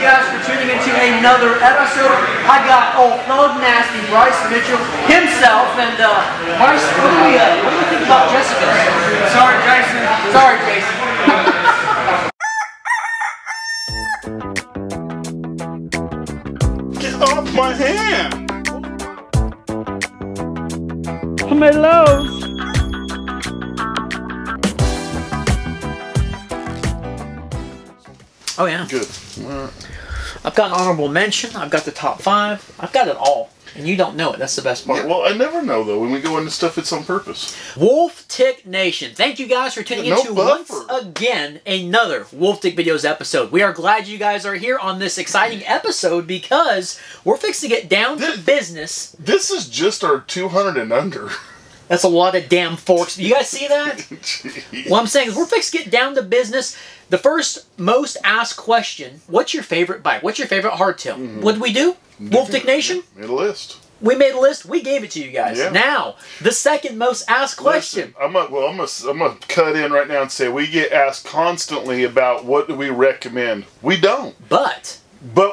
you guys for tuning into another episode. I got old Thug Nasty Bryce Mitchell himself, and Bryce, what do we think about Jessica? Sorry, Jason. Sorry, Jason. Get off my hand! My loves. Oh yeah. Good. I've got an honorable mention. I've got the top 5. I've got it all. And you don't know it. That's the best part. Yeah, well, I never know, though. When we go into stuff, it's on purpose. Wolftick Nation. Thank you guys for tuning into, once again, another Wolftick Videos episode. We are glad you guys are here on this exciting episode because we're fixing to get down to business. This is just our 200 and under. That's a lot of damn forks. Do you guys see that? What I'm saying is we're fixed to get down to business. The first most asked question, what's your favorite bike? What's your favorite hardtail? Mm-hmm. What did we do? Wolftick Nation? Made a list. We made a list. We gave it to you guys. Yeah. Now, the second most asked question. I'm gonna cut in right now and say we get asked constantly about what do we recommend. We don't. But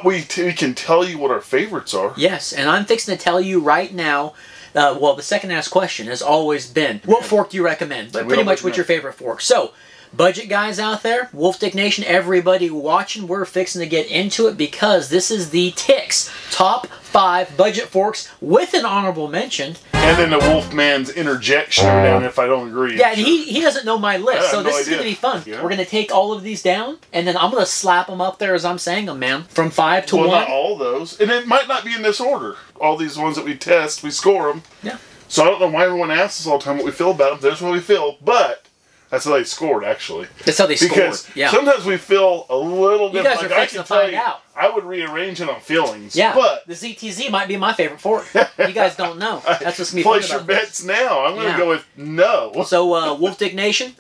we can tell you what our favorites are. Yes, and I'm fixing to tell you right now. Well, the second asked question has always been, what fork do you recommend? But pretty much what's your favorite fork. So, budget guys out there, Wolftick Nation, everybody watching, we're fixing to get into it because this is the Tick's Top 5 Budget Forks with an honorable mention. And then the Wolfman's interjection down if I don't agree. Yeah, and he doesn't know my list, so this is going to be fun. Yeah. We're going to take all of these down, and then I'm going to slap them up there as I'm saying them, man. From 5 to 1. Well, not all those. And it might not be in this order. All these ones that we test, we score them. Yeah. So I don't know why everyone asks us all the time what we feel about them. There's what we feel, but... That's how they scored, actually. That's how they scored. Yeah. Sometimes we feel a little bit like I can tell you, I would rearrange it on feelings. Yeah. But the ZTZ might be my favorite fork. You guys don't know. That's what's me. Place your bets now. I'm going to go with no. So Wolftick Nation,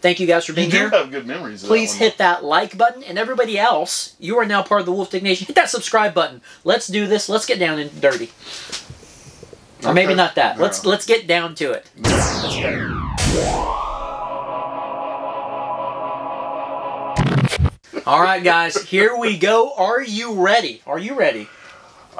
thank you guys for being here. You do have good memories. Please hit that like button, and everybody else, you are now part of the Wolftick Nation. Hit that subscribe button. Let's do this. Let's get down and dirty. Or maybe not that. No. Let's get down to it. Let's All right, guys, here we go. Are you ready? Are you ready?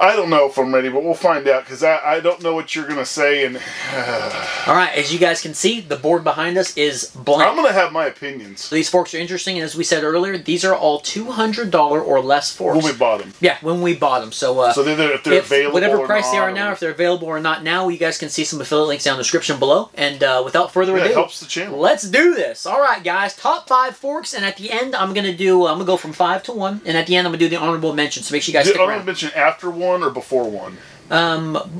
I don't know if I'm ready, but we'll find out because I don't know what you're going to say. And all right, as you guys can see, the board behind us is blank. I'm going to have my opinions. These forks are interesting, and as we said earlier, these are all $200 or less forks. When we bought them. Yeah, when we bought them. So, if they're available, whatever price they are now, if they're available or not now, you guys can see some affiliate links down in the description below. And without further ado, it helps the channel. Let's do this. All right, guys, top 5 forks, and at the end, I'm going to do. I'm going to go from 5 to 1, and at the end, I'm going to do the honorable mention. So make sure you guys stick around. The honorable mention after 1. Or before 1?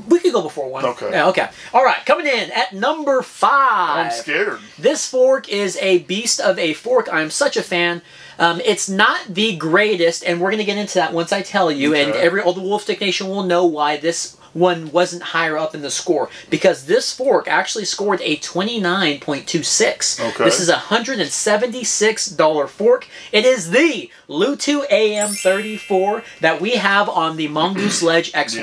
We could go before 1. Okay. Yeah, okay. All right, coming in at number 5. I'm scared. This fork is a beast of a fork. I'm such a fan. It's not the greatest, and we're going to get into that once I tell you, and all the Wolftick Nation will know why this one wasn't higher up in the score, because this fork actually scored a 29.26. Okay. This is a $176 fork. It is the LUTU AM34 that we have on the Mongoose Ledge X1.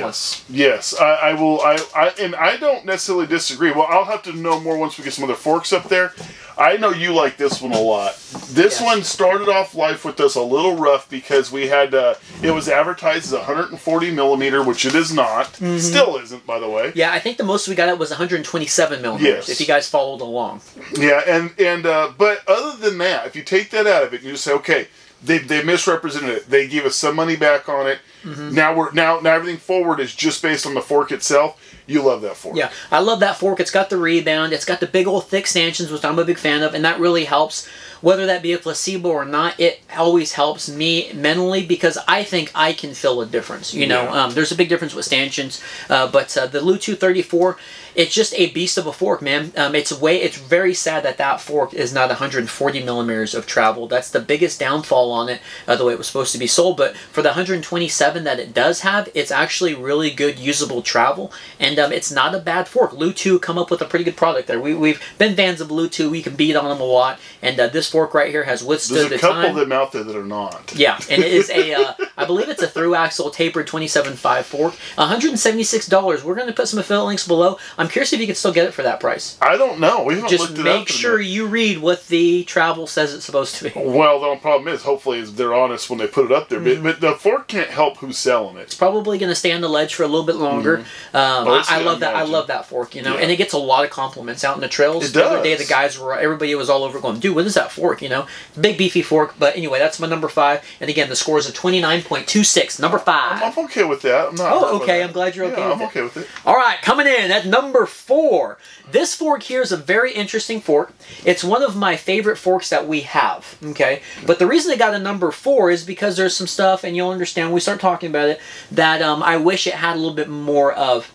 Yes, yes. I don't necessarily disagree. Well, I'll have to know more once we get some other forks up there. I know you like this one a lot. This one started off life with us a little rough because we had it was advertised as 140mm, which it is not. Mm-hmm. Still isn't, by the way. Yeah, I think the most we got it was 127mm. Yes. If you guys followed along. Yeah, and but other than that, if you take that out of it, you just say, okay, they misrepresented it. They gave us some money back on it. Mm-hmm. Now everything forward is just based on the fork itself. You love that fork. Yeah, I love that fork. It's got the rebound. It's got the big old thick stanchions, which I'm a big fan of, and that really helps. Whether that be a placebo or not, it always helps me mentally because I think I can feel a difference. You know, there's a big difference with stanchions, but the LUTU 34, it's just a beast of a fork, man. It's very sad that that fork is not 140mm of travel. That's the biggest downfall on it, the way it was supposed to be sold. But for the 127 that it does have, it's actually really good usable travel, and and it's not a bad fork. LUTU come up with a pretty good product there. We've been fans of LUTU. We can beat on them a lot, and this fork right here has withstood the time. There's a couple of them out there that are not. Yeah, and it is a, I believe it's a through axle tapered 27.5 fork. $176. We're going to put some affiliate links below. I'm curious if you can still get it for that price. I don't know. We haven't looked it up. Just make sure you read what the travel says it's supposed to be. Well, the only problem is, hopefully they're honest when they put it up there. Mm-hmm. But the fork can't help who's selling it. It's probably going to stay on the ledge for a little bit longer. Mm-hmm. I love that. Imagine. I love that fork, you know, yeah. And it gets a lot of compliments out in the trails. It does. The other day, the guys were, everybody was all over going, dude, what is that fork? You know, big beefy fork. But anyway, that's my number 5. And again, the score is a 29.26. Number 5. I'm okay with that. I'm not. Oh, okay. I'm glad you're okay. Yeah, I'm okay with it. All right, coming in at number 4. This fork here is a very interesting fork. It's one of my favorite forks that we have. Okay, but the reason it got a number 4 is because there's some stuff, and you'll understand when we start talking about it, that I wish it had a little bit more of.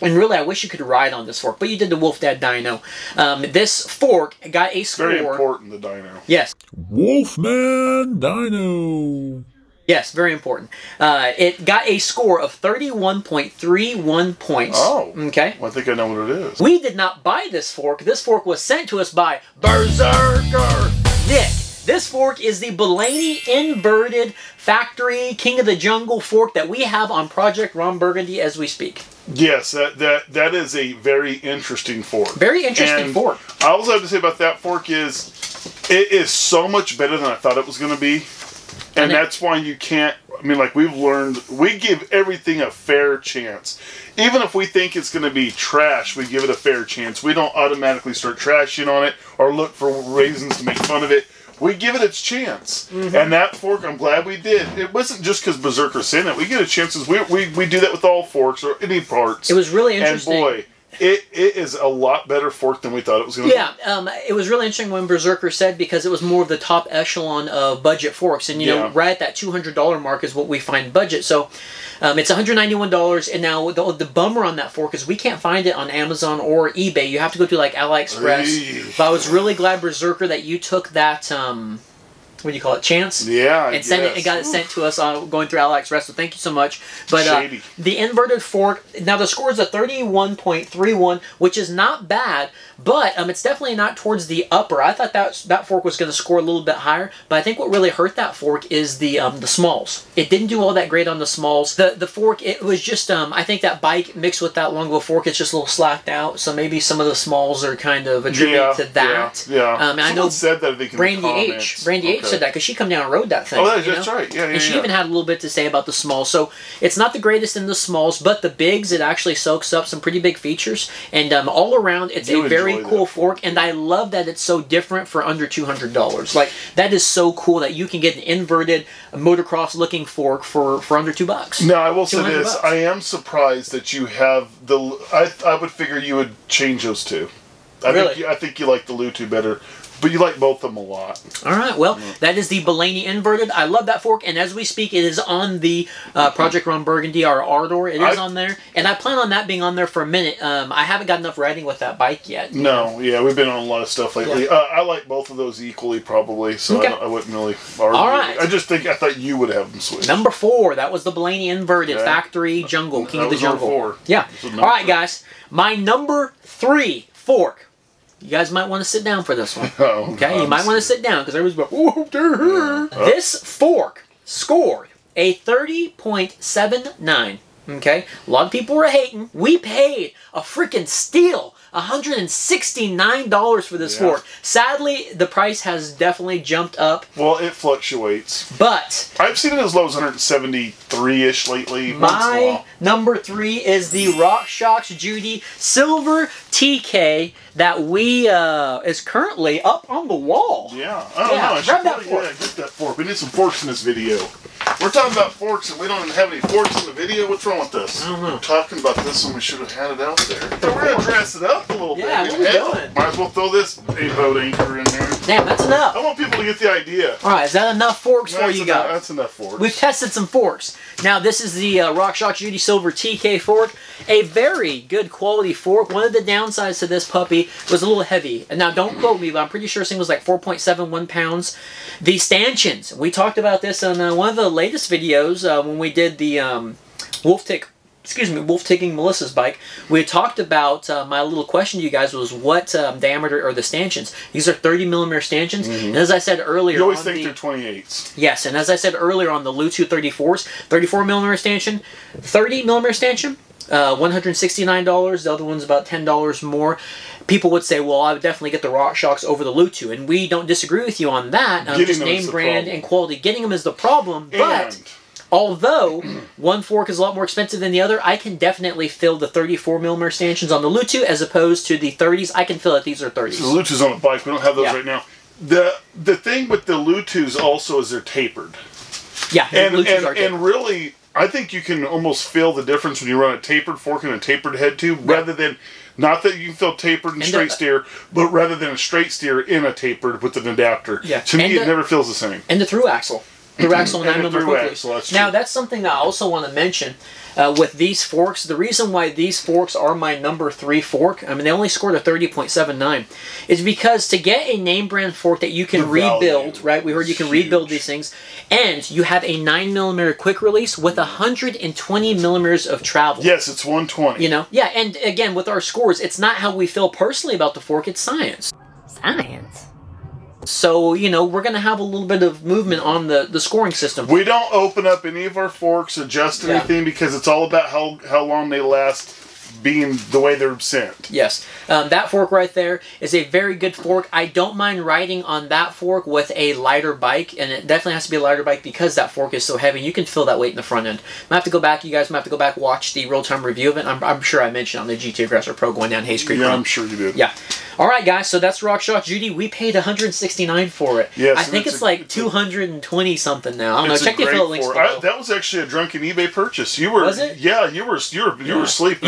And really, I wish you could ride on this fork, but you did the Wolf Dad Dino. This fork got a score. Very important, the Dino. Yes. Wolfman Dino. Yes, very important. It got a score of 31.31 points. Oh. Okay. Well, I think I know what it is. We did not buy this fork. This fork was sent to us by Berserker Nick. This fork is the Bolany Inverted Factory King of the Jungle fork that we have on Project Ron Burgundy as we speak. Yes, that is a very interesting fork. Very interesting fork. I also have to say about that fork is it is so much better than I thought it was going to be. And that's why you can't, I mean, like we've learned, we give everything a fair chance. Even if we think it's going to be trash, we give it a fair chance. We don't automatically start trashing on it or look for reasons to make fun of it. We give it its chance. Mm-hmm. And that fork, I'm glad we did. It wasn't just because Berserker sent it. We get a chance. We do that with all forks or any parts. It was really interesting. And boy, it is a lot better fork than we thought it was going to be. Yeah, it was really interesting when Berserker said, because it was more of the top echelon of budget forks. And, you know, right at that $200 mark is what we find budget. So it's $191. And now the bummer on that fork is we can't find it on Amazon or eBay. You have to go to, like, AliExpress. Eesh. But I was really glad, Berserker, that you took that... what do you call it? Chance? Yeah, and sent it and got it sent to us on going through AliExpress. So thank you so much. But the inverted fork. Now the score is a 31.31, which is not bad, but it's definitely not towards the upper. I thought that fork was going to score a little bit higher, but I think what really hurt that fork is the smalls. It didn't do all that great on the smalls. The fork, it was just I think that bike mixed with that longbow fork, it's just a little slacked out. So maybe some of the smalls are kind of attributed to that. Yeah. I know said that in Brandy comments. Brandy H. Said that because she come down and rode that thing. Oh, that's right. Yeah, and she even had a little bit to say about the smalls. So it's not the greatest in the smalls, but the bigs, it actually soaks up some pretty big features. And all around, it's a very cool fork. And I love that it's so different for under $200. Like, that is so cool that you can get an inverted motocross-looking fork for under $2. Now, I will say this. I am surprised that you have the... I would figure you would change those two. I think you like the LUTU better. But you like both of them a lot. All right. Well, that is the Bolany Inverted. I love that fork. And as we speak, it is on the Project Ron Burgundy, our ARDOR. It is on there. And I plan on that being on there for a minute. I haven't got enough riding with that bike yet. No. Yeah, we've been on a lot of stuff lately. Yeah. I like both of those equally, probably. So I wouldn't really argue. All right. I thought you would have them switched. Number 4. That was the Bolany Inverted Factory Jungle. King of the Jungle. Number 4. Yeah. All right, guys. My number 3 fork. You guys might want to sit down for this one. Okay, you might want to sit down because everybody's like, "Whoa, dear." This fork scored a 30.79. Okay, a lot of people were hating. We paid a freaking steal, $169 for this fork. Sadly, the price has definitely jumped up. Well, it fluctuates. But I've seen it as low as 173-ish lately. My number 3 is the RockShox Judy Silver TK that we is currently up on the wall. Yeah, I don't know. I should probably get that fork. We need some forks in this video. We're talking about forks and we don't even have any forks in the video. What's wrong with this? I don't know. We're talking about this and we should have had it out there. So we're gonna dress it up a little bit. Yeah, what are we doing? Might as well throw this boat anchor in there. Damn, that's enough. I want people to get the idea. All right, is that enough forks for you guys? That's enough forks. We've tested some forks. Now this is the RockShox Judy Silver TK fork. A very good quality fork. One of the downsides to this puppy was a little heavy. And now don't quote me, but I'm pretty sure this thing was like 4.71 pounds. The stanchions. We talked about this on one of the latest videos when we did the Wolftick Wolfticking Melissa's bike, we talked about my little question to you guys was what diameter are the stanchions? These are 30mm stanchions, and as I said earlier, you always on think they're 28s. Yes, and as I said earlier on the LUTU 34s, 34mm stanchion, 30mm stanchion, $169. The other one's about $10 more. People would say, well, I would definitely get the RockShox over the LUTU, and we don't disagree with you on that. Just name brand and quality. Getting them is the problem, but although one fork is a lot more expensive than the other, I can definitely fill the 34mm stanchions on the LUTU as opposed to the 30s. I can feel that these are 30s. So the LUTU's on a bike. We don't have those right now. The thing with the LUTUs also is they're tapered. Yeah, and, LUTUs are tapered. And really, I think you can almost feel the difference when you run a tapered fork and a tapered head tube rather than, not that you can feel tapered and straight steer, but rather than a straight steer in a tapered with an adapter. Yeah. To me, it never feels the same. And the through axle. Through axle 9mm. Now that's something that I also want to mention with these forks. The reason why these forks are my number 3 fork, I mean they only scored a 30.79, is because to get a name brand fork that you can rebuild, right? We heard you can rebuild these things, and you have a 9mm quick release with 120mm of travel. Yes, it's 120. You know, yeah, and again with our scores, it's not how we feel personally about the fork; it's science. Science. So, you know, we're going to have a little bit of movement on the scoring system. We don't open up any of our forks, adjust anything, because it's all about how long they last being the way they're sent. Yes. That fork right there is a very good fork. I don't mind riding on that fork with a lighter bike, and it definitely has to be a lighter bike because that fork is so heavy. You can feel that weight in the front end. I have to go back. You guys might have to go back, watch the real-time review of it. I'm sure I mentioned on the GT Aggressor Pro going down Hayes Creek. Yeah, I'm sure you did. Yeah. All right, guys, so that's RockShox Judy. We paid $169 for it. Yes, I think it's like $220-something now. I don't know. Check the affiliate links below. That was actually a drunken eBay purchase. You were, was it? Yeah, you were sleeping.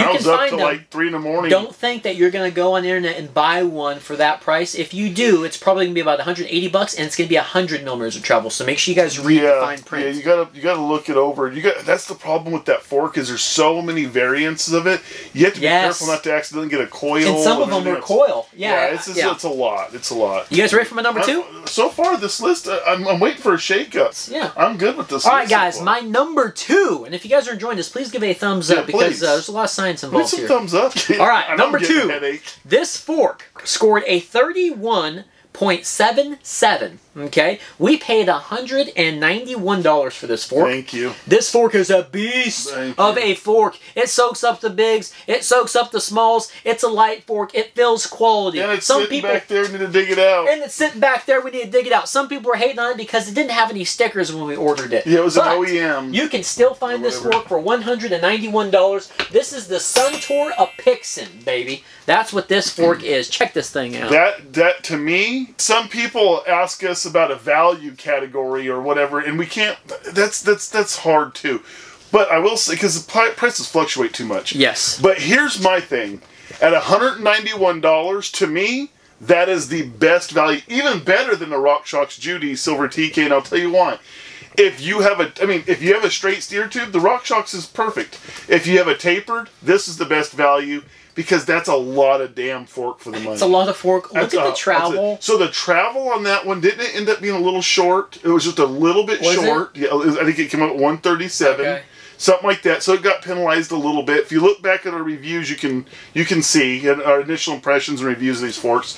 I was up to like 3 in the morning. Don't think that you're going to go on the internet and buy one for that price. If you do, it's probably going to be about $180, and it's going to be 100mm of travel. So make sure you guys read the fine print. Yeah, you got to look it over. That's the problem with that fork is there's so many variants of it. You have to be careful not to accidentally get a coil. And some of them are coil. Yeah, it's a lot. It's a lot. You guys ready for my number 2? So far, this list, I'm waiting for a shakeup. Yeah, I'm good with this. All right, guys, my number 2, and if you guys are enjoying this, please give it a thumbs up because there's a lot of science involved here. Thumbs up. All right, number 2. This fork scored a 31.77. Okay, we paid $191 for this fork. Thank you. This fork is a beast of a fork. It soaks up the bigs. It soaks up the smalls. It's a light fork. It feels quality. And it's sitting back there. We need to dig it out. And it's sitting back there. We need to dig it out. Some people are hating on it because it didn't have any stickers when we ordered it. Yeah, it was an OEM. You can still find this fork for $191. This is the Suntour Epixon, baby. That's what this fork is. Check this thing out. That to me, some people ask us about a value category or whatever, and we can't. That's hard too. But I will say because the prices fluctuate too much. Yes. But here's my thing: at $191, to me, that is the best value, even better than the RockShox Judy Silver TK, and I'll tell you why. If you have a straight steer tube, the RockShox is perfect. If you have a tapered, this is the best value. Because that's a lot of damn fork for the money. It's a lot of fork. Look at the travel. So the travel on that one, didn't it end up being a little short? It was just a little bit short. Yeah, I think it came out at 137. Okay. Something like that. So it got penalized a little bit. If you look back at our reviews, you can see our initial impressions and reviews of these forks.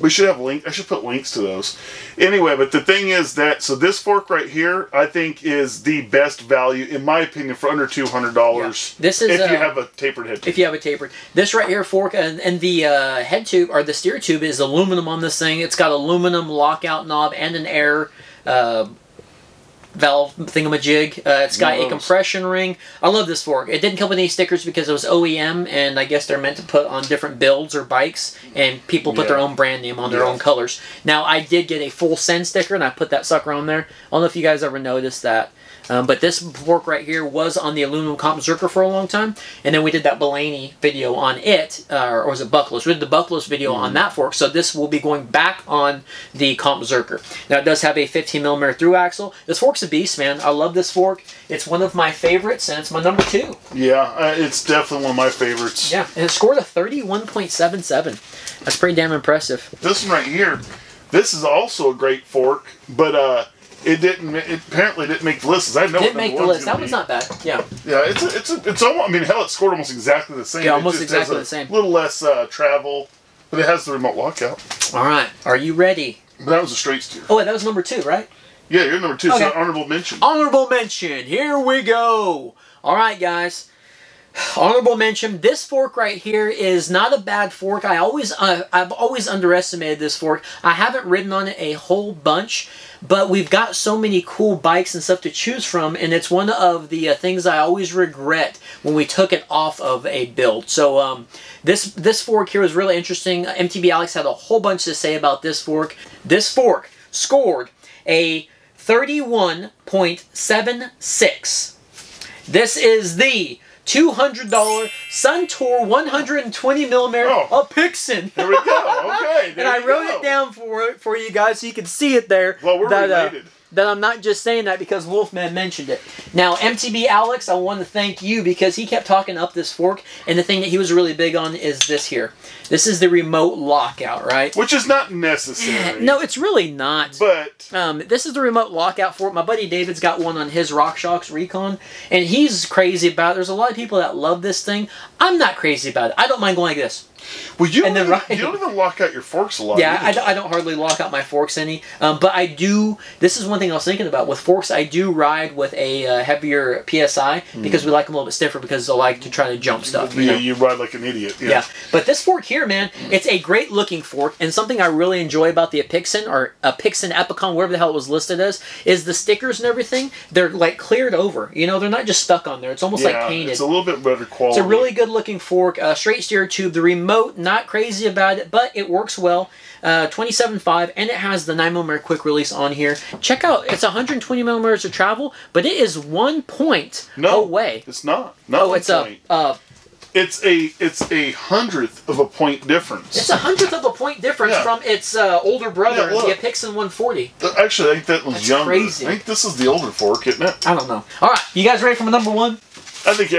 We should have links. I should put links to those. Anyway, but the thing is that this fork right here, I think, is the best value in my opinion for under $200. Yeah. This is if you have a tapered head tube. If you have a tapered, this right here fork and the head tube or the steer tube is aluminum on this thing. It's got aluminum lockout knob and an air. Valve thingamajig. It's got a compression ring. I love this fork. It didn't come with any stickers because it was OEM, and I guess they're meant to put on different builds or bikes, and people put their own brand name on their own colors. Now, I did get a full send sticker, and I put that sucker on there. I don't know if you guys ever noticed that. But this fork right here was on the aluminum comp Zerker for a long time, and then we did that Bolany video on it, or was it Buckless? We did the Buckless video on that fork, so this will be going back on the comp Zerker. Now it does have a 15mm through axle. This fork's a beast, man. I love this fork. It's one of my favorites, and it's my number 2. Yeah, it's definitely one of my favorites. Yeah, and it scored a 31.77. That's pretty damn impressive. This one right here, this is also a great fork, but It didn't. It apparently didn't make the list. Cause I know didn't make the list. That one's not bad. Yeah. Yeah. It's almost. I mean, hell, it scored almost exactly the same. Yeah, almost exactly the same. A little less travel, but it has the remote lockout. All right. Are you ready? But that was a straight steer. Oh, wait, that was number 2, right? Yeah, you're number 2. Okay. So honorable mention. Honorable mention. Here we go. All right, guys. Honorable mention. This fork right here is not a bad fork. I've always underestimated this fork. I haven't ridden on it a whole bunch, but we've got so many cool bikes and stuff to choose from, and it's one of the things I always regret when we took it off of a build. So this fork here was really interesting. MTB Alex had a whole bunch to say about this fork. This fork scored a 31.76. This is the $200 Suntour 120mm Epixon. There we go. Okay. There and I wrote it down for you guys so you can see it there. Well, we're related. That I'm not just saying that because Wolfman mentioned it. Now, MTB Alex, I want to thank you because he kept talking up this fork, and the thing that he was really big on is this here. This is the remote lockout, right? Which is not necessary. No, it's really not. But this is the remote lockout fork. My buddy David's got one on his RockShox Recon, and he's crazy about it. There's a lot of people that love this thing. I'm not crazy about it. I don't mind going like this. Well, you don't even lock out your forks a lot. Yeah, I don't hardly lock out my forks any. But I do, this is one thing I was thinking about. With forks, I do ride with a heavier PSI because we like them a little bit stiffer because they like to try to jump stuff. Yeah, you ride like an idiot. Yeah. But this fork here, man, it's a great looking fork. And something I really enjoy about the Epixon, or Epixon, Epicon, wherever the hell it was listed as, is the stickers and everything, they're like cleared over. You know, they're not just stuck on there. It's almost like painted. It's a little bit better quality. It's a really good looking fork. Straight steer tube, the remote. Not crazy about it, but it works well. 27.5, and it has the 9mm quick release on here. Check out, it's 120mm of travel, but it is 1 point away. It's not. It's a 100th of a point difference. It's a 100th of a point difference from its older brother, the Epixon 140. Actually, I think that one's younger. Crazy. I think this is the older fork, isn't it? I don't know. All right, you guys ready for number 1? I think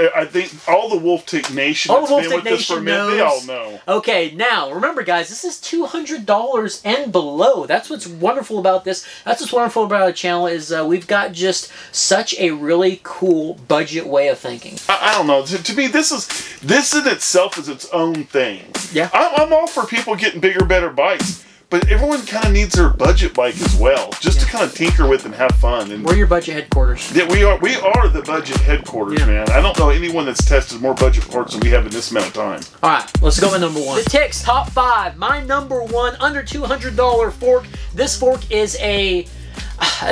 all the Wolftick Nation that's been with us for a minute, they all know. Okay, now, remember guys, this is $200 and below. That's what's wonderful about this. That's what's wonderful about our channel is we've got just such a really cool budget way of thinking. I don't know. To me, this in itself is its own thing. Yeah. I'm all for people getting bigger, better bikes. But everyone kind of needs their budget bike as well, just to kind of tinker with and have fun. And we're your budget headquarters. Yeah, we are the budget headquarters, man. I don't know anyone that's tested more budget parts than we have in this amount of time. All right, let's go with number 1. The Tick's top 5. My number 1 under $200 fork. This fork is a...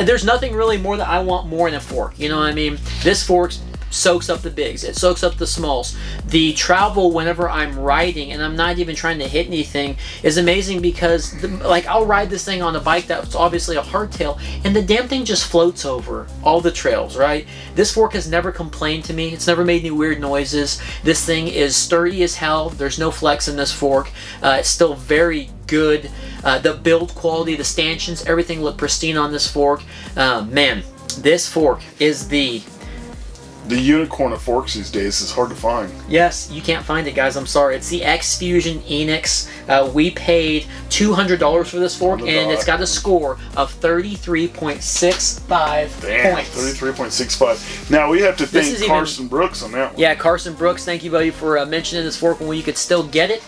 there's nothing really more that I want more in a fork. You know what I mean? This fork's... soaks up the bigs, it soaks up the smalls. The travel whenever I'm riding and I'm not even trying to hit anything is amazing because like I'll ride this thing on a bike that's obviously a hardtail and the damn thing just floats over all the trails, right? This fork has never complained to me. It's never made any weird noises. This thing is sturdy as hell. There's no flex in this fork. It's still very good. The build quality, the stanchions, everything looked pristine on this fork. Man, this fork is the unicorn of forks these days. Is hard to find. Yes, you can't find it, guys. I'm sorry. It's the X-Fusion Enix. We paid $200 for this fork, and it's got a score of 33.65 points. 33.65. Now, we have to thank Carson Brooks on that one. Yeah, Carson Brooks, thank you, buddy, for mentioning this fork when you could still get it.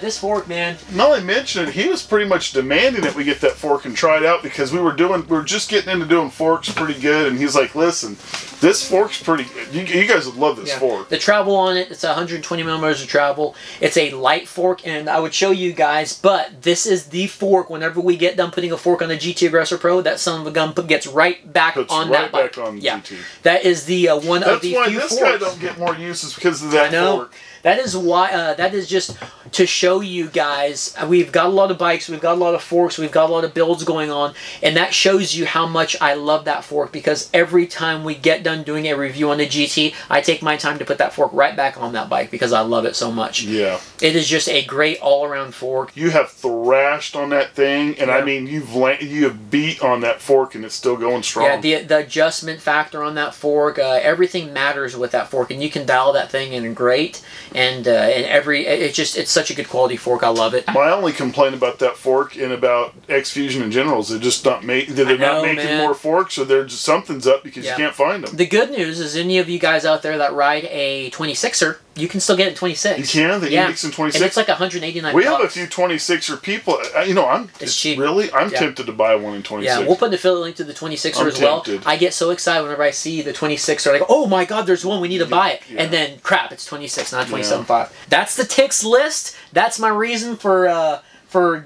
This fork, man. Not only mentioned it, he was pretty much demanding that we get that fork and try it out because we were just getting into doing forks pretty good, and he's like, "Listen, this fork's pretty good. You guys would love this fork." The travel on it, it's 120mm of travel. It's a light fork, and I would show you guys, but this is the fork. Whenever we get done putting a fork on a GT Aggressor Pro, that son of a gun gets right back on that bike. Yeah, GT. That is the one of the few forks. That's why this guy don't get more uses because of that fork. That is why. That is just to show you guys. We've got a lot of bikes. We've got a lot of forks. We've got a lot of builds going on, and that shows you how much I love that fork. Because every time we get done doing a review on the GT, I take my time to put that fork right back on that bike because I love it so much. Yeah, it is just a great all-around fork. You have thrashed on that thing, and I mean, you have beat on that fork, and it's still going strong. Yeah, the adjustment factor on that fork, everything matters with that fork, and you can dial that thing in great. And it's such a good quality fork. I love it. My only complaint about that fork and about X-Fusion in general is they're just not making. They're not making more forks, or they're just something's up because you can't find them. The good news is, any of you guys out there that ride a 26er, you can still get it 26. You can the Enix in 26. And it's like 189. We have a few 26er people. You know, it's cheap. Really, I'm tempted to buy one in 26. Yeah, we'll put an affiliate link to the 26er as well. I get so excited whenever I see the 26er. I go, oh my god, there's one. We need to buy it. Yeah. And then crap, it's 26, not 27.5. That's the ticks list. That's my reason for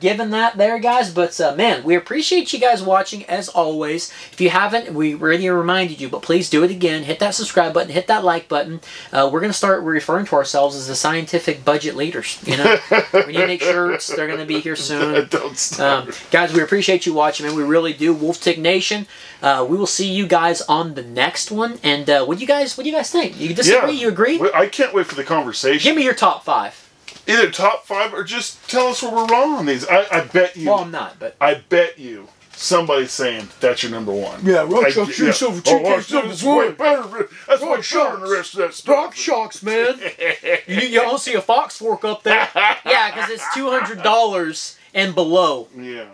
giving that there, guys. But man, we appreciate you guys watching as always. If you haven't, we already reminded you, but please do it again. Hit that subscribe button, hit that like button. We're going to start referring to ourselves as the scientific budget leaders. You know, we need to make shirts. They're going to be here soon. Don't stop. Guys, we appreciate you watching, man. We really do. Wolftick Nation. We will see you guys on the next one. And what do you guys think? You disagree? Yeah. You agree? I can't wait for the conversation. Give me your top 5. Either top 5 or just tell us where we're wrong on these. I bet you. Well, I'm not, but I bet you somebody's saying that's your number 1. Yeah, RockShox Judy Silver TK is way better. That's way better than the rest of that stuff. RockShox, man. You don't see a Fox fork up there. Yeah, because it's $200 and below. Yeah.